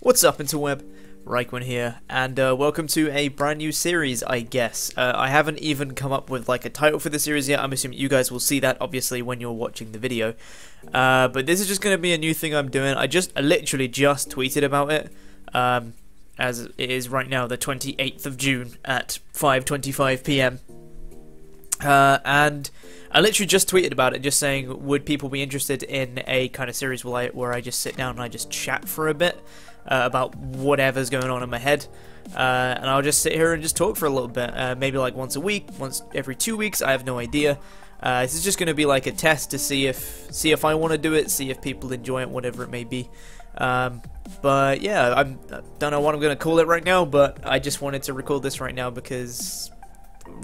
What's up, Interweb? RhyQuinn here, and welcome to a brand new series, I guess. I haven't even come up with like a title for the series yet. I'm assuming you guys will see that obviously when you're watching the video. But this is just going to be a new thing I'm doing. I literally just tweeted about it, as it is right now the 28th of June at 5:25 p.m. And I literally just tweeted about it, just saying, would people be interested in a kind of series where I just sit down and I just chat for a bit about whatever's going on in my head, and I'll just sit here and just talk for a little bit, maybe like once a week, once every 2 weeks, I have no idea. This is just going to be like a test to see if I want to do it, see if people enjoy it, whatever it may be. But yeah, I don't know what I'm going to call it right now, but I just wanted to record this right now because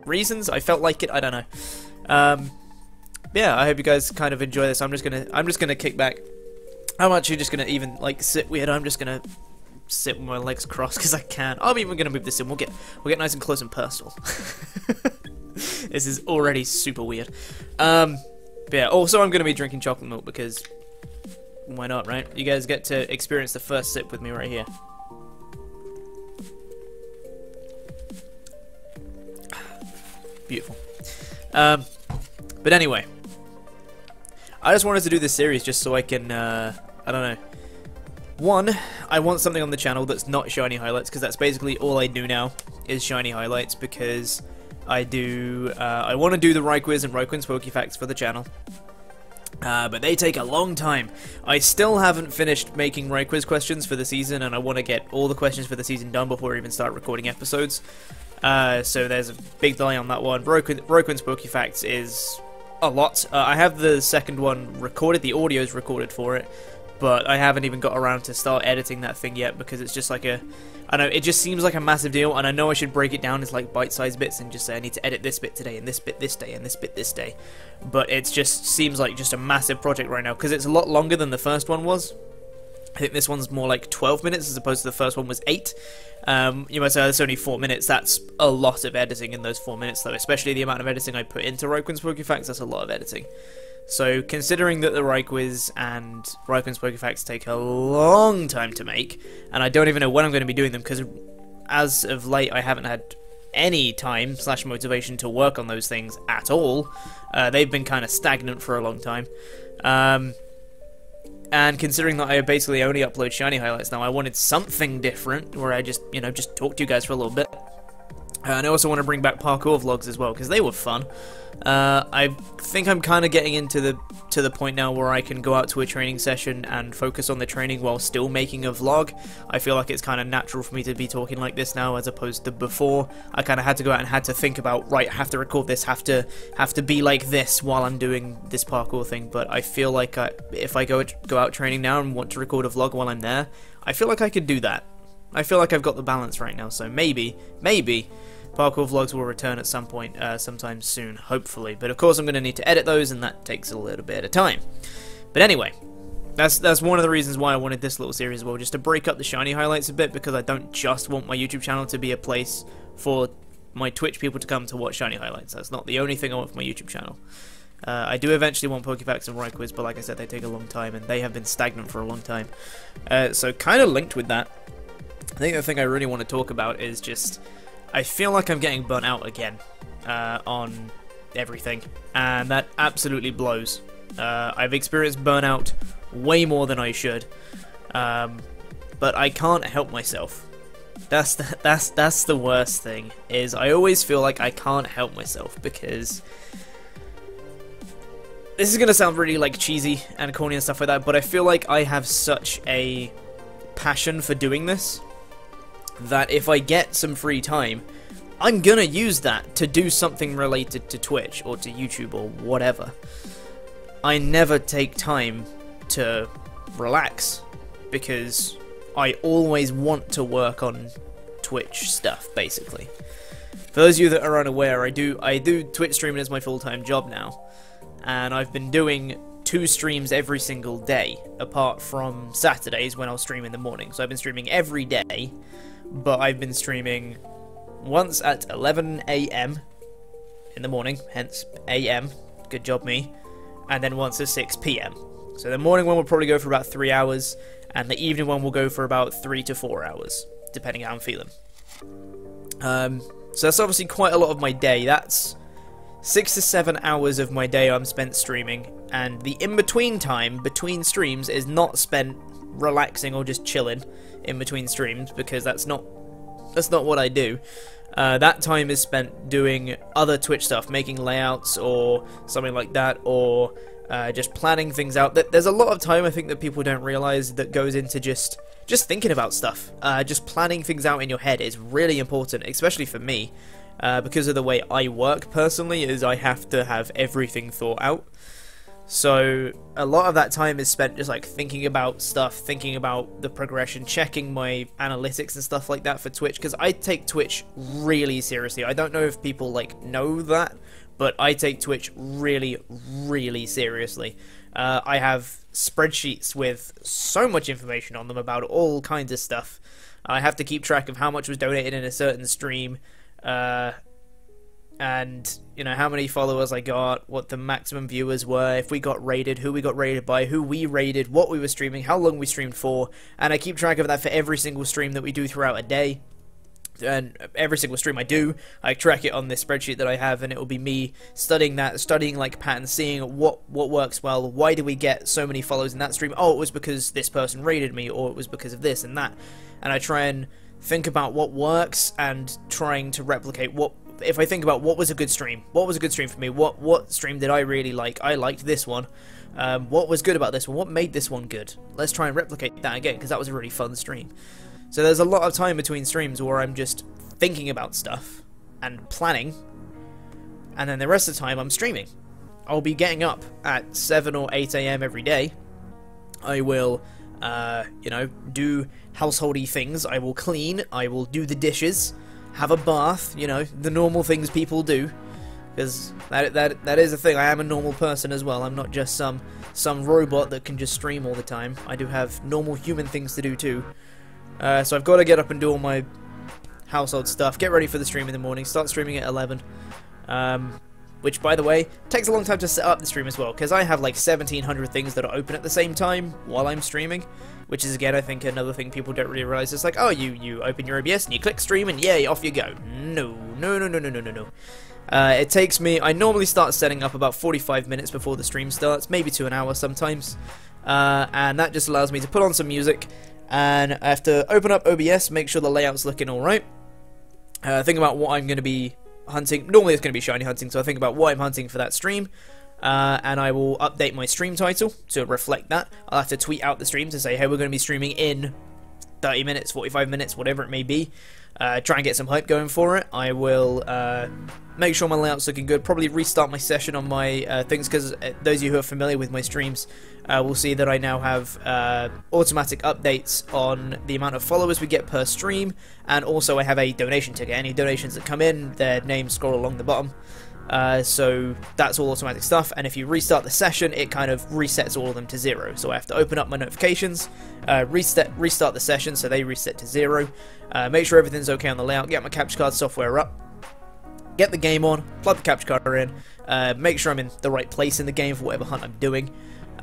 reasons, I felt like it, I don't know. Yeah, I hope you guys kind of enjoy this. I'm just gonna kick back. I'm actually just gonna even like sit weird. I'm just gonna sit with my legs crossed because I can. I'm even gonna move this in. We'll get nice and close and personal. This is already super weird. But yeah. Also, I'm gonna be drinking chocolate milk because why not, right? You guys get to experience the first sip with me right here. Beautiful. But anyway, I just wanted to do this series just so I can, I don't know. One, I want something on the channel that's not shiny highlights, because that's basically all I do now is shiny highlights, because I want to do the RhyQuiz and RhyQuinn's PokéFacts for the channel. But they take a long time. I still haven't finished making RhyQuiz questions for the season, and I want to get all the questions for the season done before I even start recording episodes. So there's a big delay on that one. RhyQuinn's PokéFacts is a lot. I have the second one recorded, the audio is recorded for it, but I haven't even got around to start editing that thing yet because it's just like a, I don't know, it just seems like a massive deal, and I know I should break it down into like bite-sized bits and just say I need to edit this bit today and this bit this day and this bit this day, but it just seems like just a massive project right now because it's a lot longer than the first one was. I think this one's more like 12 minutes as opposed to the first one was 8. You might say, oh, that's only 4 minutes. That's a lot of editing in those 4 minutes, though. Especially the amount of editing I put into RhyQuinn's PokéFacts, that's a lot of editing. So, considering that the RhyQuiz and RhyQuinn's PokéFacts take a long time to make, and I don't even know when I'm going to be doing them, because as of late, I haven't had any time / motivation to work on those things at all. They've been kind of stagnant for a long time. And considering that I basically only upload shiny highlights now, I wanted something different where I just, you know, just talk to you guys for a little bit. And I also want to bring back parkour vlogs as well because they were fun. I think I'm kind of getting into the point now where I can go out to a training session and focus on the training while still making a vlog. I feel like it's kind of natural for me to be talking like this now as opposed to before. I kind of had to go out and had to think about, right, have to record this, have to be like this while I'm doing this parkour thing. But I feel like if I go out training now and want to record a vlog while I'm there, I feel like I could do that. I feel like I've got the balance right now, so maybe parkour vlogs will return at some point, sometime soon, hopefully. But of course I'm going to need to edit those, and that takes a little bit of time. But anyway, that's one of the reasons why I wanted this little series as well, just to break up the shiny highlights a bit, because I don't just want my YouTube channel to be a place for my Twitch people to come to watch shiny highlights. That's not the only thing I want for my YouTube channel. I do eventually want PokéFacts and RhyQuiz, but like I said, they take a long time, and they have been stagnant for a long time. So kind of linked with that, I think the thing I really want to talk about is just, I feel like I'm getting burnt out again on everything, and that absolutely blows. I've experienced burnout way more than I should, but I can't help myself. That's the worst thing, is I always feel like I can't help myself, because this is going to sound really like cheesy and corny and stuff like that, but I feel like I have such a passion for doing this that if I get some free time, I'm gonna use that to do something related to Twitch or to YouTube or whatever. I never take time to relax because I always want to work on Twitch stuff, basically. For those of you that are unaware, I do Twitch streaming as my full-time job now, and I've been doing 2 streams every single day, apart from Saturdays when I'll stream in the morning. So I've been streaming every day, but I've been streaming once at 11 a.m. in the morning, hence a.m., good job me, and then once at 6 p.m. So the morning one will probably go for about 3 hours, and the evening one will go for about 3 to 4 hours, depending on how I'm feeling. So that's obviously quite a lot of my day. That's 6 to 7 hours of my day I'm spent streaming, and the in-between time between streams is not spent relaxing or just chilling in between streams, because that's not what I do. That time is spent doing other Twitch stuff, making layouts or something like that, or just planning things out. There's a lot of time, I think, that people don't realize that goes into just thinking about stuff. Just planning things out in your head is really important, especially for me, because of the way I work personally, is I have to have everything thought out. So a lot of that time is spent just like thinking about stuff, thinking about the progression, checking my analytics and stuff like that for Twitch, because I take Twitch really seriously. I don't know if people like know that, but I take Twitch really, really seriously. I have spreadsheets with so much information on them about all kinds of stuff. I have to keep track of how much was donated in a certain stream, and you know how many followers I got, what the maximum viewers were, if we got raided, who we got raided by, who we raided, what we were streaming, how long we streamed for, and I keep track of that for every single stream that we do throughout a day. And every single stream I do, I track it on this spreadsheet that I have, and it will be me studying that, studying like patterns, seeing what works well. Why do we get so many follows in that stream? Oh, it was because this person raided me, or it was because of this and that. And I try and think about what works and trying to replicate what. If I think about what was a good stream, what was a good stream for me, what stream did I really like? I liked this one. What was good about this one? What made this one good? Let's try and replicate that again, because that was a really fun stream. So there's a lot of time between streams where I'm just thinking about stuff and planning, and then the rest of the time I'm streaming. I'll be getting up at 7 or 8 a.m. every day. I will, you know, do householdy things. I will clean. I will do the dishes. Have a bath, you know, the normal things people do, because that is a thing. I am a normal person as well. I'm not just some robot that can just stream all the time. I do have normal human things to do too. So I've got to get up and do all my household stuff, get ready for the stream in the morning, start streaming at 11, which, by the way, takes a long time to set up the stream as well, because I have like 1,700 things that are open at the same time while I'm streaming, which is, again, I think another thing people don't really realize. It's like, oh, you open your OBS and you click stream and yay, off you go. No. It takes me, I normally start setting up about 45 minutes before the stream starts, maybe to an hour sometimes, and that just allows me to put on some music, and I have to open up OBS, make sure the layout's looking alright, think about what I'm going to be hunting. Normally it's going to be shiny hunting, so I think about what I'm hunting for that stream, and I will update my stream title to reflect that. I'll have to tweet out the stream to say, hey, we're going to be streaming in 30 minutes, 45 minutes, whatever it may be. Try and get some hype going for it. I will make sure my layout's looking good, probably restart my session on my things, because those of you who are familiar with my streams will see that I now have automatic updates on the amount of followers we get per stream, and also I have a donation ticket. Any donations that come in, their names scroll along the bottom, so that's all automatic stuff, and if you restart the session, it kind of resets all of them to zero. So I have to open up my notifications, restart the session so they reset to zero, make sure everything's okay on the layout, get my capture card software up, get the game on, plug the capture card in, make sure I'm in the right place in the game for whatever hunt I'm doing.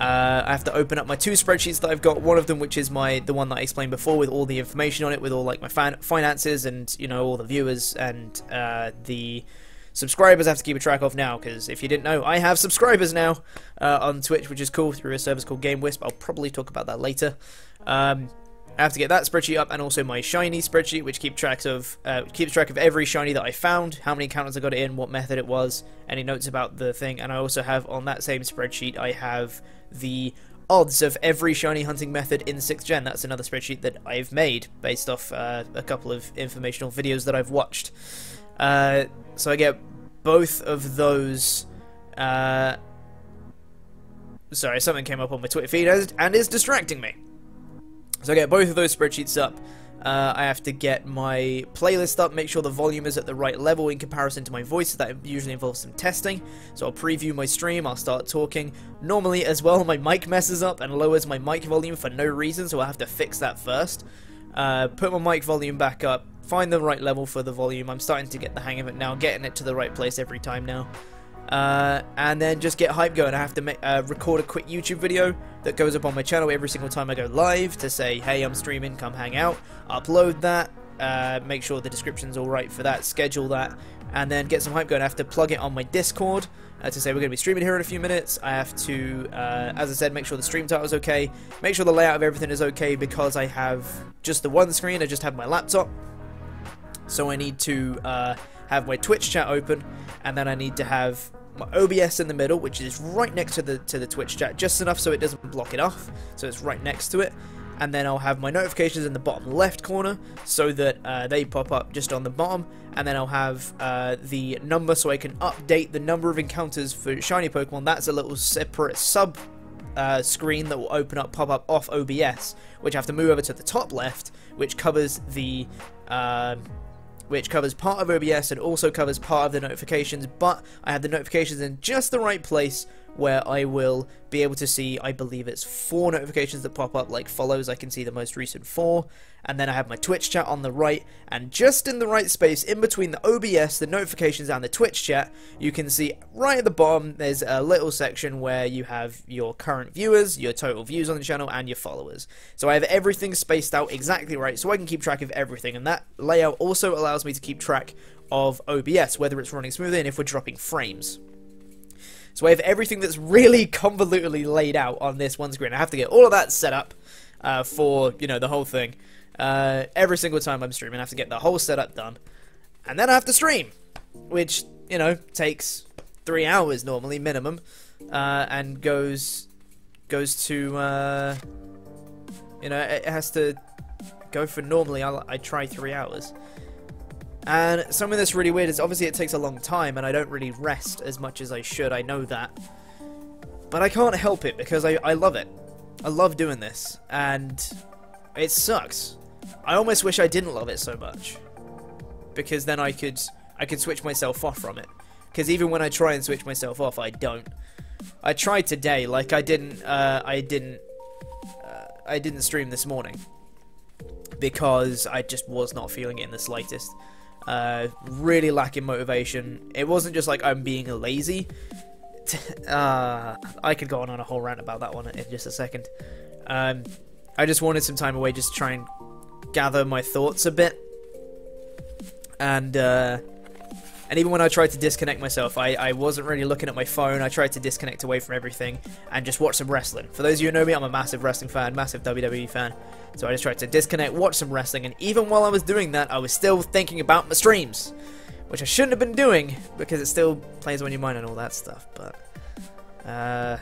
I have to open up my two spreadsheets that I've got, one of them which is the one that I explained before with all the information on it, with all like my finances and, you know, all the viewers and the subscribers I have to keep a track of now, because if you didn't know, I have subscribers now on Twitch, which is cool, through a service called GameWisp. I'll probably talk about that later. I have to get that spreadsheet up, and also my shiny spreadsheet, which keeps track of every shiny that I found, how many counters I got it in, what method it was, any notes about the thing, and I also have on that same spreadsheet I have the odds of every shiny hunting method in 6th gen. That's another spreadsheet that I've made based off a couple of informational videos that I've watched. So I get both of those. Sorry, something came up on my Twitter feed and is distracting me. So I get both of those spreadsheets up. I have to get my playlist up, make sure the volume is at the right level in comparison to my voice. That usually involves some testing. So I'll preview my stream, I'll start talking. Normally as well, my mic messes up and lowers my mic volume for no reason, so I'll have to fix that first. Put my mic volume back up, find the right level for the volume. I'm starting to get the hang of it now, getting it to the right place every time now. and then just get hype going. I have to make, record a quick YouTube video that goes up on my channel every single time I go live to say, hey, I'm streaming, come hang out, upload that, make sure the description's all right for that, schedule that, and then get some hype going. I have to plug it on my Discord to say we're going to be streaming here in a few minutes. I have to, as I said, make sure the stream title is okay, make sure the layout of everything is okay, because I have just the one screen, I just have my laptop, so I need to have my Twitch chat open, and then I need to have my OBS in the middle, which is right next to the Twitch chat, just enough so it doesn't block it off, so it's right next to it. And then I'll have my notifications in the bottom left corner so that they pop up just on the bottom. And then I'll have the number so I can update the number of encounters for shiny Pokemon. That's a little separate sub screen that will open up, pop up off OBS, which I have to move over to the top left, which covers the which covers part of OBS and also covers part of the notifications. But I have the notifications in just the right place where I will be able to see, I believe it's 4 notifications that pop up, like follows, I can see the most recent 4, and then I have my Twitch chat on the right, and just in the right space, in between the OBS, the notifications, and the Twitch chat, you can see right at the bottom, there's a little section where you have your current viewers, your total views on the channel, and your followers. So I have everything spaced out exactly right, so I can keep track of everything, and that layout also allows me to keep track of OBS, whether it's running smoothly and if we're dropping frames. So I have everything that's really convolutedly laid out on this one screen. I have to get all of that set up for, you know, the whole thing. Every single time I'm streaming, I have to get the whole setup done. And then I have to stream, which, you know, takes 3 hours normally, minimum. And goes to, you know, it has to go for normally, I try 3 hours. And something that's really weird is obviously it takes a long time and I don't really rest as much as I should, I know that. But I can't help it because I love it. I love doing this and it sucks. I almost wish I didn't love it so much because then I could switch myself off from it. Because even when I try and switch myself off, I don't. I tried today, like I didn't stream this morning because I just was not feeling it in the slightest. Really lacking motivation. It wasn't just like I'm being lazy. I could go on a whole rant about that one in just a second. I just wanted some time away just to try and gather my thoughts a bit. And even when I tried to disconnect myself, I wasn't really looking at my phone. I tried to disconnect away from everything and just watch some wrestling. For those of you who know me, I'm a massive wrestling fan, massive WWE fan. So I just tried to disconnect, watch some wrestling, and even while I was doing that, I was still thinking about my streams, which I shouldn't have been doing because it still plays on your mind and all that stuff. But I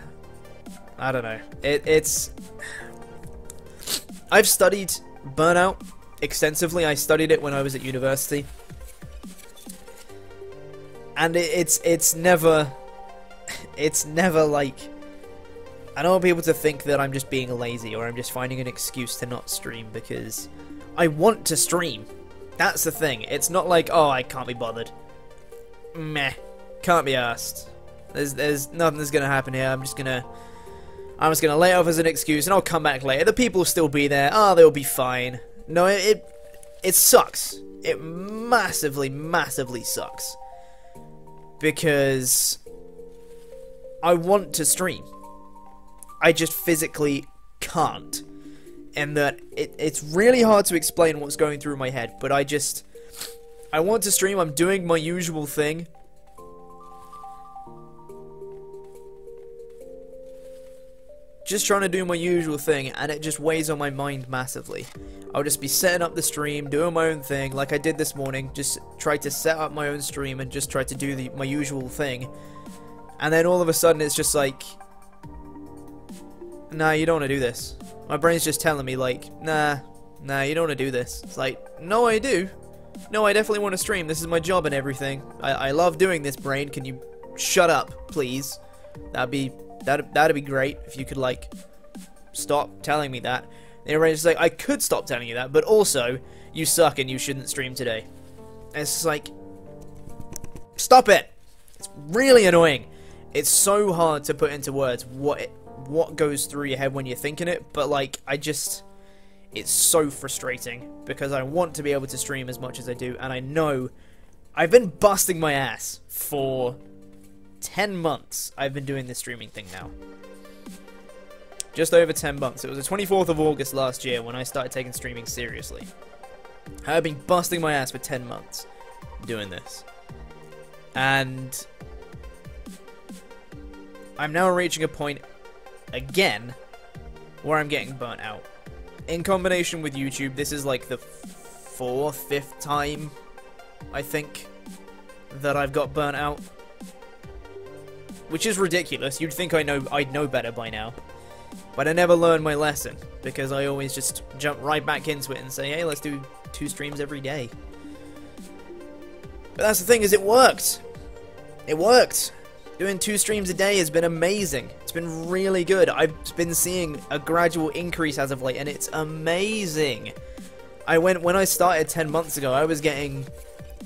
don't know. It's I've studied burnout extensively. I studied it when I was at university. And it's never like, I don't want people to think that I'm just being lazy or I'm just finding an excuse to not stream, because I want to stream. That's the thing. It's not like, oh, I can't be bothered. Meh. Can't be arsed. There's nothing that's gonna happen here. I'm just gonna lay it off as an excuse and I'll come back later. The people will still be there. Oh, they'll be fine. No, it sucks. It massively, massively sucks. Because I want to stream. I just physically can't. And that it's really hard to explain what's going through my head, but I want to stream. I'm doing my usual thing. Just trying to do my usual thing, and it just weighs on my mind massively. I'll just be setting up the stream, doing my own thing, like I did this morning, just tried to set up my own stream and just tried to do my usual thing. And then all of a sudden it's just like, nah, you don't want to do this. My brain's just telling me like, nah, you don't want to do this. It's like, no, I do. No, I definitely want to stream. This is my job and everything. I love doing this, brain. Can you shut up, please? That'd be great if you could, like, stop telling me that. And everybody's like, I could stop telling you that, but also, you suck and you shouldn't stream today. And it's just like, stop it! It's really annoying. It's so hard to put into words what goes through your head when you're thinking it, but, like, it's so frustrating, because I want to be able to stream as much as I do, and I know I've been busting my ass for 10 months I've been doing this streaming thing now. Just over 10 months. It was the 24th of August last year when I started taking streaming seriously. I've been busting my ass for 10 months doing this. And I'm now reaching a point again where I'm getting burnt out. In combination with YouTube, this is like the fifth time, I think, that I've got burnt out. Which is ridiculous. You'd think I'd know better by now. But I never learned my lesson, because I always just jump right back into it and say, hey, let's do 2 streams every day. But that's the thing, is it worked. It worked. Doing 2 streams a day has been amazing. It's been really good. I've been seeing a gradual increase as of late, and it's amazing. When I started 10 months ago, I was getting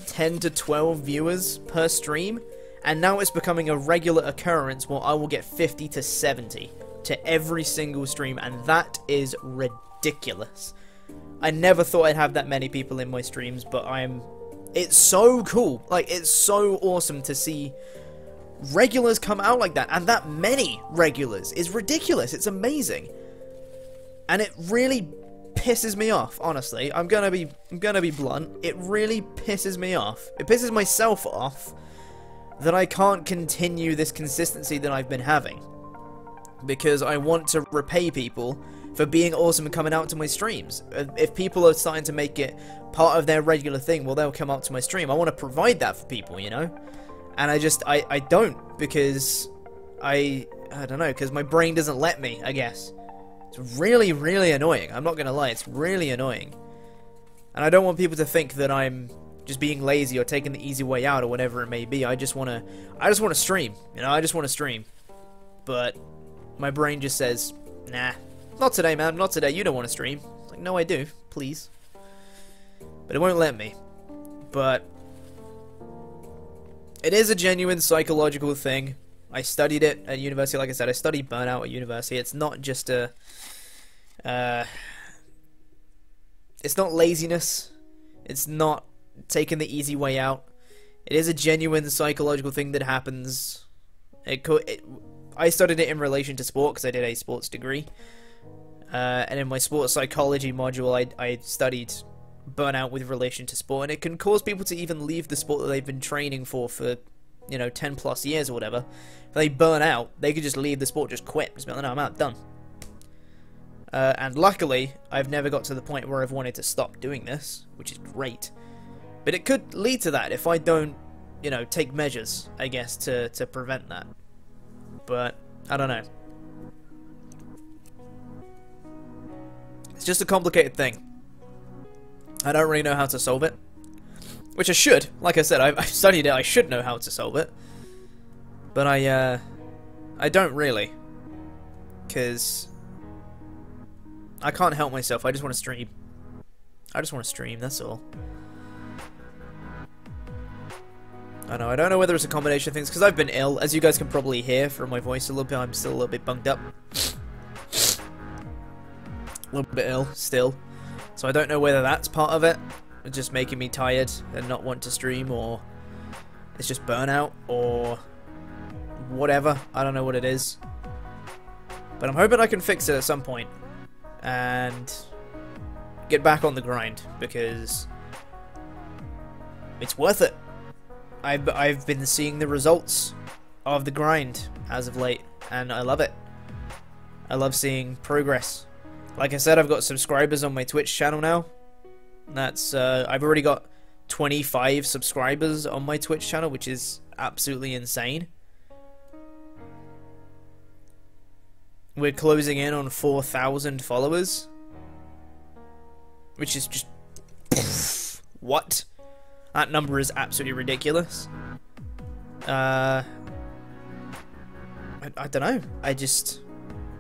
10 to 12 viewers per stream, and now it's becoming a regular occurrence where I will get 50 to 70 to every single stream, and that is ridiculous. I never thought I'd have that many people in my streams, but it's so cool. Like, it's so awesome to see regulars come out like that, and that many regulars is ridiculous. It's amazing, and it really pisses me off. Honestly, I'm gonna be blunt. It really pisses me off. It pisses myself off that I can't continue this consistency that I've been having, because I want to repay people for being awesome and coming out to my streams. If people are starting to make it part of their regular thing, well, they'll come out to my stream. I want to provide that for people, you know. And I don't, because I don't know, because my brain doesn't let me, I guess. It's really, really annoying. I'm not going to lie, it's really annoying. And I don't want people to think that I'm just being lazy or taking the easy way out or whatever it may be. I just want to stream, you know, I just want to stream. But my brain just says, nah, not today, man, not today, you don't want to stream. It's like, no, I do, please. But it won't let me. But it is a genuine psychological thing. I studied it at university. Like I said, I studied burnout at university. It's not just a... it's not laziness. It's not taking the easy way out. It is a genuine psychological thing that happens. I studied it in relation to sport, because I did a sports degree. And in my sports psychology module, I studied burnout with relation to sport, and it can cause people to even leave the sport that they've been training for you know, 10 plus years or whatever. If they burn out, they could just leave the sport, just quit, just be like, no, I'm out, done. And luckily, I've never got to the point where I've wanted to stop doing this, which is great. But it could lead to that if I don't, you know, take measures, I guess, to prevent that. But I don't know. It's just a complicated thing. I don't really know how to solve it, which I should. Like I said, I've studied it, I should know how to solve it, but I don't really, because I can't help myself. I just want to stream. I just want to stream, that's all. I don't know whether it's a combination of things, because I've been ill, as you guys can probably hear from my voice a little bit. I'm still a little bit bunged up, a little bit ill still. So I don't know whether that's part of it, it's just making me tired and not want to stream, or it's just burnout, or whatever. I don't know what it is. But I'm hoping I can fix it at some point and get back on the grind, because it's worth it. I've been seeing the results of the grind as of late, and I love it. I love seeing progress. Like I said, I've got subscribers on my Twitch channel now. That's I've already got 25 subscribers on my Twitch channel, which is absolutely insane. We're closing in on 4,000 followers, which is just what? That number is absolutely ridiculous. I don't know.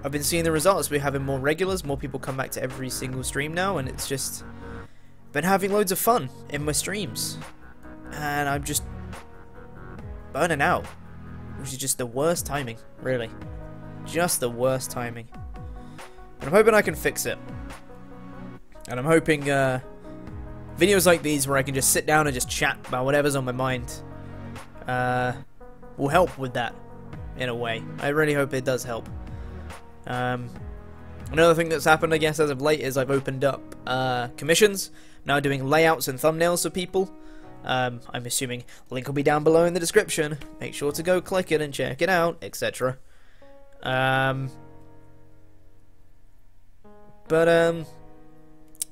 I've been seeing the results. We're having more regulars, more people come back to every single stream now, and it's just been having loads of fun in my streams, and I'm just burning out, which is just the worst timing, really, just the worst timing. But I'm hoping I can fix it, and I'm hoping videos like these, where I can just sit down and just chat about whatever's on my mind, will help with that in a way. I really hope it does help. Another thing that's happened, I guess, as of late is I've opened up commissions. I'm now doing layouts and thumbnails for people. I'm assuming link will be down below in the description. Make sure to go click it and check it out, etc.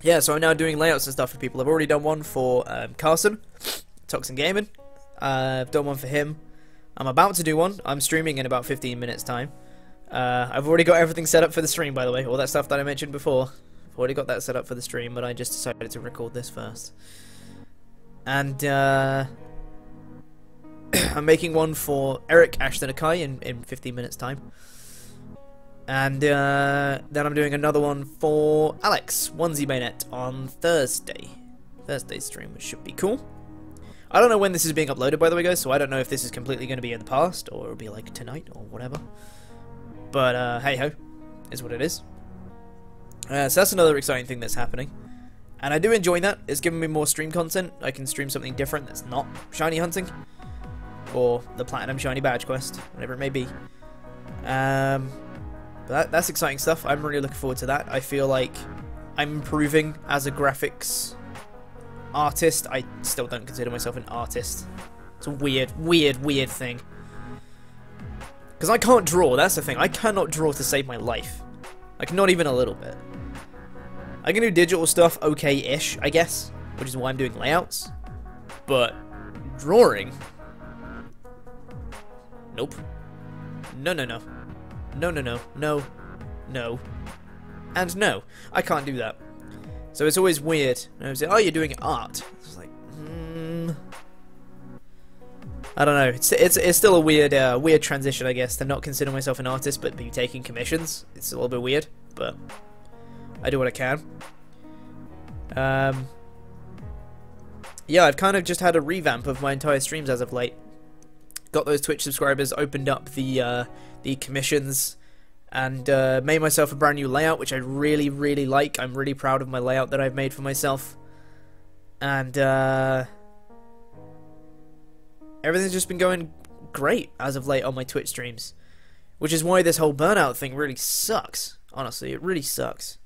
Yeah, so I'm now doing layouts and stuff for people. I've already done one for Carson, Toxin Gaming. I've done one for him. I'm about to do one. I'm streaming in about 15 minutes time. I've already got everything set up for the stream, by the way. All that stuff that I mentioned before. I've already got that set up for the stream, but I just decided to record this first. And I'm making one for Eric Ashtonakai in 15 minutes time. And then I'm doing another one for Alex, Onesie Bainette, on Thursday. Thursday's stream, which should be cool. I don't know when this is being uploaded, by the way, guys, so I don't know if this is completely going to be in the past, or it'll be like tonight, or whatever. But hey-ho, is what it is. So that's another exciting thing that's happening. And I do enjoy that. It's given me more stream content. I can stream something different that's not shiny hunting, or the Platinum Shiny Badge Quest, whatever it may be. That's exciting stuff. I'm really looking forward to that. I feel like I'm improving as a graphics artist. I still don't consider myself an artist. It's a weird thing. Because I can't draw. That's the thing. I cannot draw to save my life. Like, not even a little bit. I can do digital stuff okay-ish, I guess, which is why I'm doing layouts. But drawing? Nope. No. No. And no. I can't do that. So it's always weird. And I say, oh, you're doing art. It's like, I don't know. It's still a weird transition, I guess, to not consider myself an artist, but be taking commissions. It's a little bit weird, but I do what I can. Yeah, I've kind of just had a revamp of my entire streams as of late. Got those Twitch subscribers, opened up the commissions, and made myself a brand new layout, which I really, really like. I'm really proud of my layout that I've made for myself. And everything's just been going great as of late on my Twitch streams. Which is why this whole burnout thing really sucks. Honestly, it really sucks.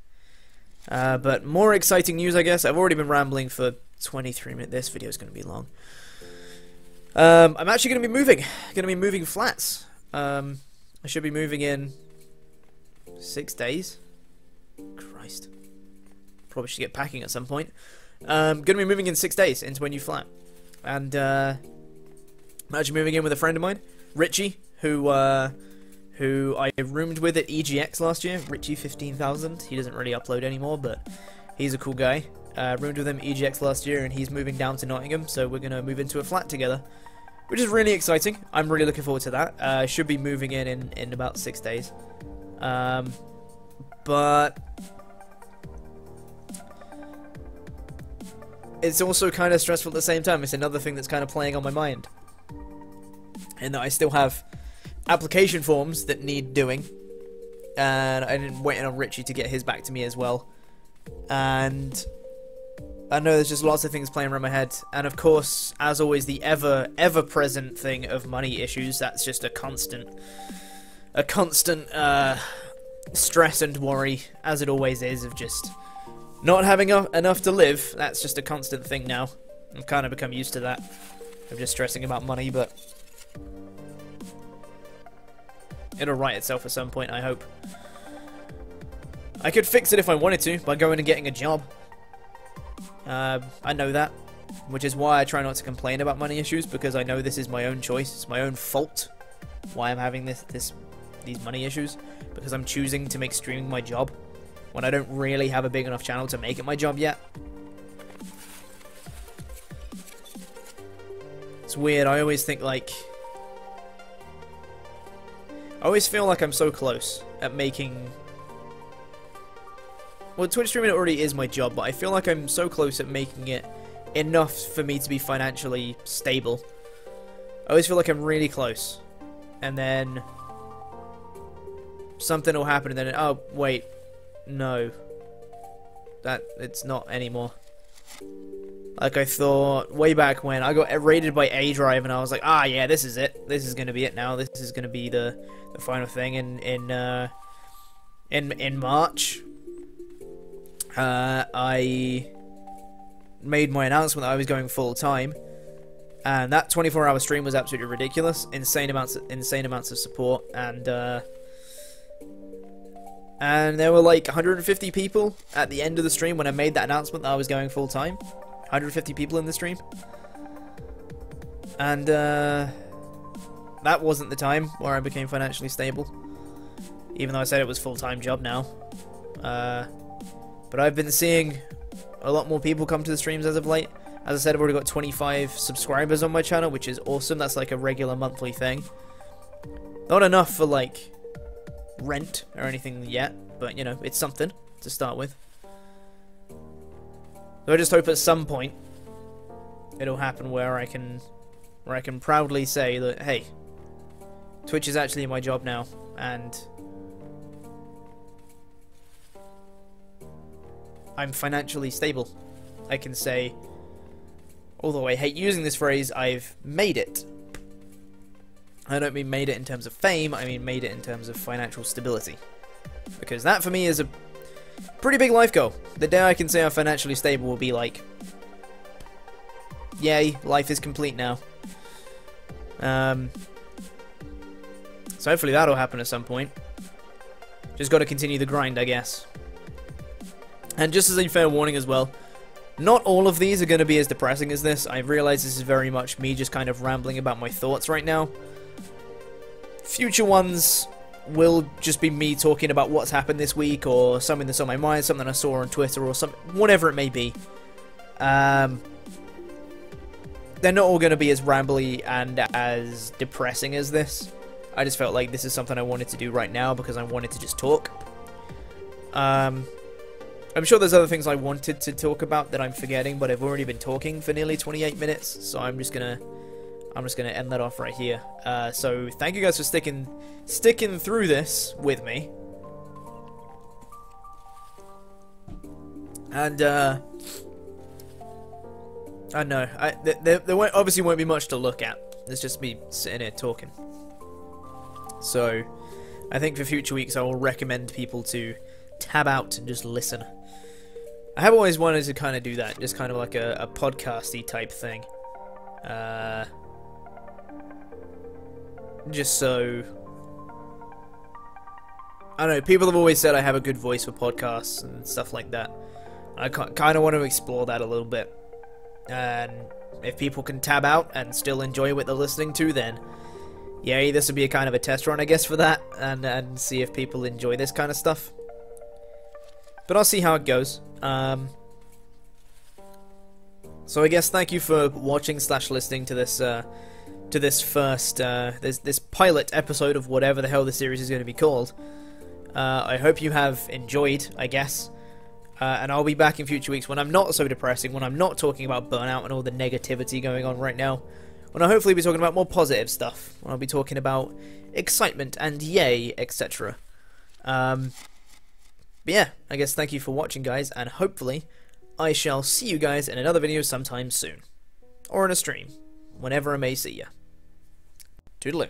But more exciting news, I guess. I've already been rambling for 23 minutes. This video is going to be long. I'm actually going to be moving. Going to be moving flats. I should be moving in 6 days. Christ. Probably should get packing at some point. Going to be moving in 6 days into my new flat. And I'm actually moving in with a friend of mine, Richie, who I roomed with at EGX last year. Richie 15,000. He doesn't really upload anymore, but he's a cool guy. Roomed with him EGX last year, and he's moving down to Nottingham, so we're going to move into a flat together, which is really exciting. I'm really looking forward to that. I should be moving in about 6 days. But it's also kind of stressful at the same time. It's another thing that's kind of playing on my mind. And that I still have application forms that need doing. And I'm waiting on Richie to get his back to me as well. And I know there's just lots of things playing around my head. And of course, as always, the ever-present thing of money issues. That's just a constant stress and worry, as it always is, of just not having enough to live. That's just a constant thing now. I've kind of become used to that. I'm just stressing about money, but it'll right itself at some point, I hope. I could fix it if I wanted to by going and getting a job. I know that, which is why I try not to complain about money issues, because I know this is my own choice. It's my own fault why I'm having these money issues, because I'm choosing to make streaming my job when I don't really have a big enough channel to make it my job yet. It's weird. I always think like, I always feel like I'm so close at making, well, Twitch streaming already is my job, but I feel like I'm so close at making it enough for me to be financially stable. I always feel like I'm really close. And then something will happen and then, oh, wait, no. It's not anymore. Like I thought way back when, I got raided by A-Drive, and I was like, ah, yeah, this is it. This is gonna be it now. This is gonna be the final thing in March. I made my announcement that I was going full time, and that 24-hour stream was absolutely ridiculous. Insane amounts of support, and there were like 150 people at the end of the stream when I made that announcement that I was going full time. 150 people in the stream, and that wasn't the time where I became financially stable, even though I said it was full-time job now. But I've been seeing a lot more people come to the streams as of late. As I said, I've already got 25 subscribers on my channel, which is awesome. That's like a regular monthly thing. Not enough for like rent or anything yet, but you know, it's something to start with. So I just hope at some point it'll happen where I can proudly say that, hey, Twitch is actually my job now, and I'm financially stable. I can say, although I hate using this phrase, I've made it. I don't mean made it in terms of fame, I mean made it in terms of financial stability. Because that for me is a pretty big life goal. The day I can say I'm financially stable will be like, yay, life is complete now. So hopefully that'll happen at some point. Just got to continue the grind, I guess. And just as a fair warning as well, not all of these are going to be as depressing as this. I realize this is very much me just kind of rambling about my thoughts right now. Future ones will just be me talking about what's happened this week, or something that's on my mind, something I saw on Twitter, or something, whatever it may be. They're not all going to be as rambly and as depressing as this. I just felt like this is something I wanted to do right now because I wanted to just talk. I'm sure there's other things I wanted to talk about that I'm forgetting, but I've already been talking for nearly 28 minutes, so I'm just gonna end that off right here. So thank you guys for sticking through this with me, and I know there obviously won't be much to look at. It's just me sitting here talking. So I think for future weeks I will recommend people to tab out and just listen. I have always wanted to kind of do that, just kind of like a podcasty type thing, just so, I don't know, people have always said I have a good voice for podcasts and stuff like that. I kind of want to explore that a little bit, and if people can tab out and still enjoy what they're listening to, then yeah, this would be a kind of a test run, I guess, for that, and see if people enjoy this kind of stuff. But I'll see how it goes. So I guess thank you for watching / listening to this this pilot episode of whatever the hell the series is going to be called. I hope you have enjoyed, I guess. And I'll be back in future weeks when I'm not so depressing, when I'm not talking about burnout and all the negativity going on right now. When I'll hopefully be talking about more positive stuff. When I'll be talking about excitement and yay, etc. But yeah, I guess thank you for watching, guys, and hopefully I shall see you guys in another video sometime soon. Or in a stream, whenever I may see ya. Toodaloo.